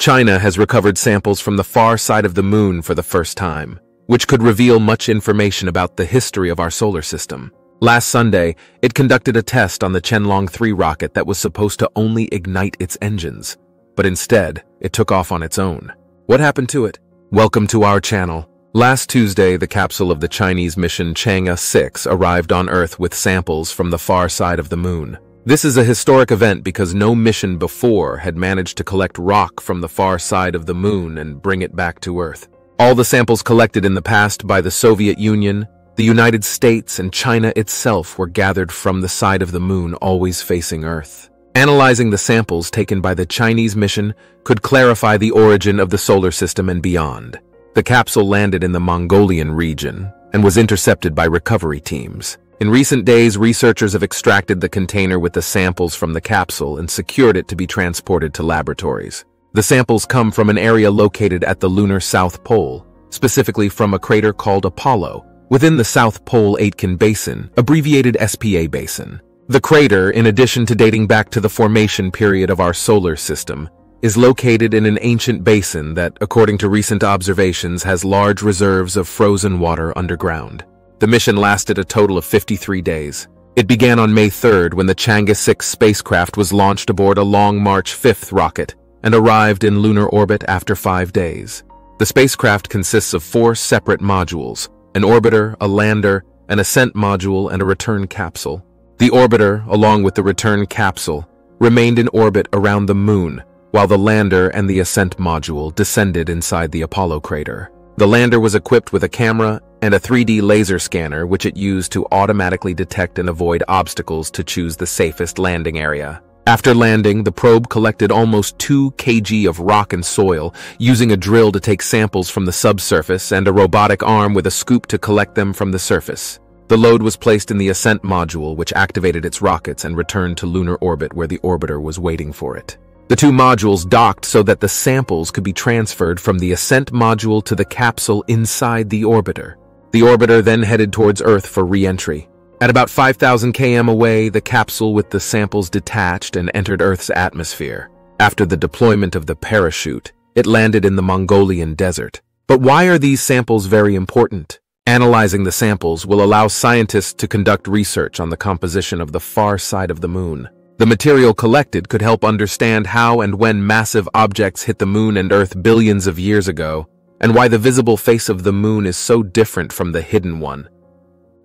China has recovered samples from the far side of the moon for the first time, which could reveal much information about the history of our solar system. Last Sunday, it conducted a test on the Tianlong-3 rocket that was supposed to only ignite its engines, but instead, it took off on its own. What happened to it? Welcome to our channel. Last Tuesday, the capsule of the Chinese mission Chang'e 6 arrived on Earth with samples from the far side of the moon. This is a historic event because no mission before had managed to collect rock from the far side of the moon and bring it back to Earth. All the samples collected in the past by the Soviet Union, the United States, and China itself were gathered from the side of the moon, always facing Earth. Analyzing the samples taken by the Chinese mission could clarify the origin of the solar system and beyond. The capsule landed in the Mongolian region and was intercepted by recovery teams. In recent days, researchers have extracted the container with the samples from the capsule and secured it to be transported to laboratories. The samples come from an area located at the lunar South Pole, specifically from a crater called Apollo, within the South Pole-Aitken Basin, abbreviated SPA Basin. The crater, in addition to dating back to the formation period of our solar system, is located in an ancient basin that, according to recent observations, has large reserves of frozen water underground. The mission lasted a total of 53 days. It began on May 3rd when the Chang'e 6 spacecraft was launched aboard a Long March 5 rocket and arrived in lunar orbit after 5 days. The spacecraft consists of 4 separate modules: an orbiter, a lander, an ascent module, and a return capsule. The orbiter, along with the return capsule, remained in orbit around the moon, while the lander and the ascent module descended inside the Apollo crater. The lander was equipped with a camera and a 3D laser scanner, which it used to automatically detect and avoid obstacles to choose the safest landing area. After landing, the probe collected almost 2 kg of rock and soil, using a drill to take samples from the subsurface and a robotic arm with a scoop to collect them from the surface. The load was placed in the ascent module, which activated its rockets and returned to lunar orbit where the orbiter was waiting for it. The 2 modules docked so that the samples could be transferred from the ascent module to the capsule inside the orbiter. The orbiter then headed towards Earth for re-entry. At about 5,000 km away, the capsule with the samples detached and entered Earth's atmosphere. After the deployment of the parachute, it landed in the Mongolian desert. But why are these samples very important? Analyzing the samples will allow scientists to conduct research on the composition of the far side of the moon. The material collected could help understand how and when massive objects hit the moon and Earth billions of years ago, and why the visible face of the moon is so different from the hidden one.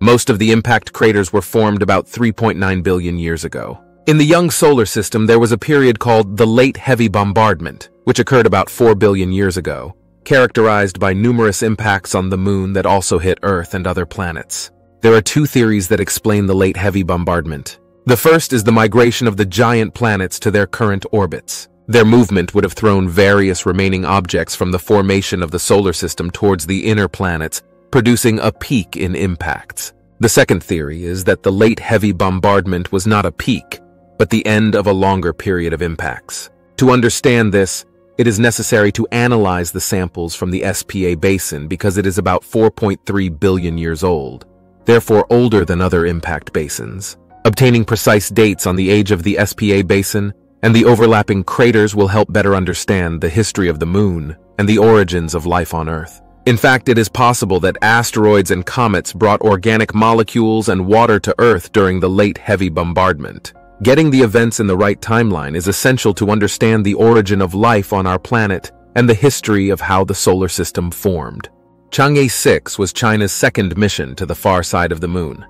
Most of the impact craters were formed about 3.9 billion years ago. In the young solar system, there was a period called the Late Heavy Bombardment, which occurred about 4 billion years ago, characterized by numerous impacts on the moon that also hit Earth and other planets. There are 2 theories that explain the Late Heavy Bombardment. The first is the migration of the giant planets to their current orbits. Their movement would have thrown various remaining objects from the formation of the solar system towards the inner planets, producing a peak in impacts. The second theory is that the Late Heavy Bombardment was not a peak, but the end of a longer period of impacts. To understand this, it is necessary to analyze the samples from the SPA Basin because it is about 4.3 billion years old, therefore older than other impact basins. Obtaining precise dates on the age of the SPA Basin and the overlapping craters will help better understand the history of the moon and the origins of life on Earth. In fact, it is possible that asteroids and comets brought organic molecules and water to Earth during the Late Heavy Bombardment. Getting the events in the right timeline is essential to understand the origin of life on our planet and the history of how the solar system formed. Chang'e 6 was China's second mission to the far side of the moon.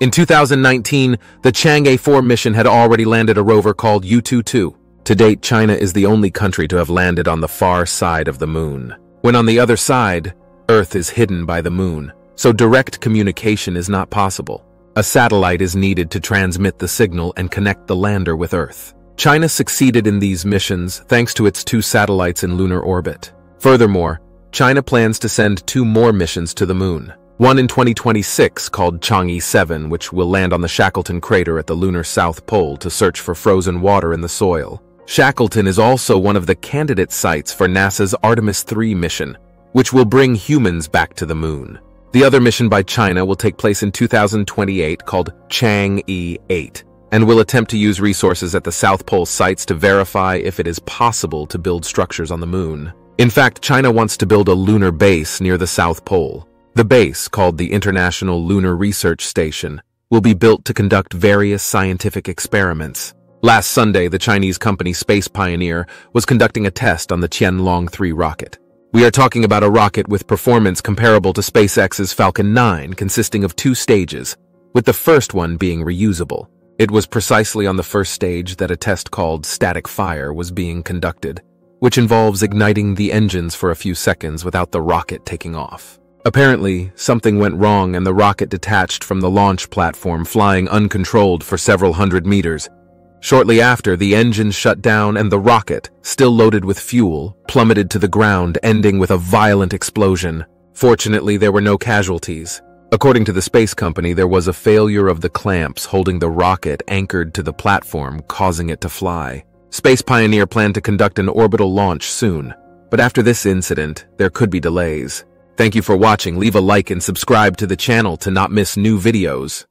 In 2019, the Chang'e 4 mission had already landed a rover called Yutu-2. To date, China is the only country to have landed on the far side of the moon. When on the other side, Earth is hidden by the moon, so direct communication is not possible. A satellite is needed to transmit the signal and connect the lander with Earth. China succeeded in these missions thanks to its 2 satellites in lunar orbit. Furthermore, China plans to send 2 more missions to the moon. One in 2026 called Chang'e 7, which will land on the Shackleton crater at the lunar South Pole to search for frozen water in the soil. Shackleton is also one of the candidate sites for NASA's Artemis III mission, which will bring humans back to the moon. The other mission by China will take place in 2028 called Chang'e 8, and will attempt to use resources at the South Pole sites to verify if it is possible to build structures on the Moon. In fact, China wants to build a lunar base near the South Pole. The base, called the International Lunar Research Station, will be built to conduct various scientific experiments. Last Sunday, the Chinese company Space Pioneer was conducting a test on the Tianlong-3 rocket. We are talking about a rocket with performance comparable to SpaceX's Falcon 9, consisting of 2 stages, with the first one being reusable. It was precisely on the first stage that a test called static fire was being conducted, which involves igniting the engines for a few seconds without the rocket taking off. Apparently, something went wrong and the rocket detached from the launch platform, flying uncontrolled for several hundred meters. Shortly after, the engines shut down and the rocket, still loaded with fuel, plummeted to the ground, ending with a violent explosion. Fortunately, there were no casualties. According to the space company, there was a failure of the clamps holding the rocket anchored to the platform, causing it to fly. Space Pioneer planned to conduct an orbital launch soon, but after this incident, there could be delays. Thank you for watching. Leave a like and subscribe to the channel to not miss new videos.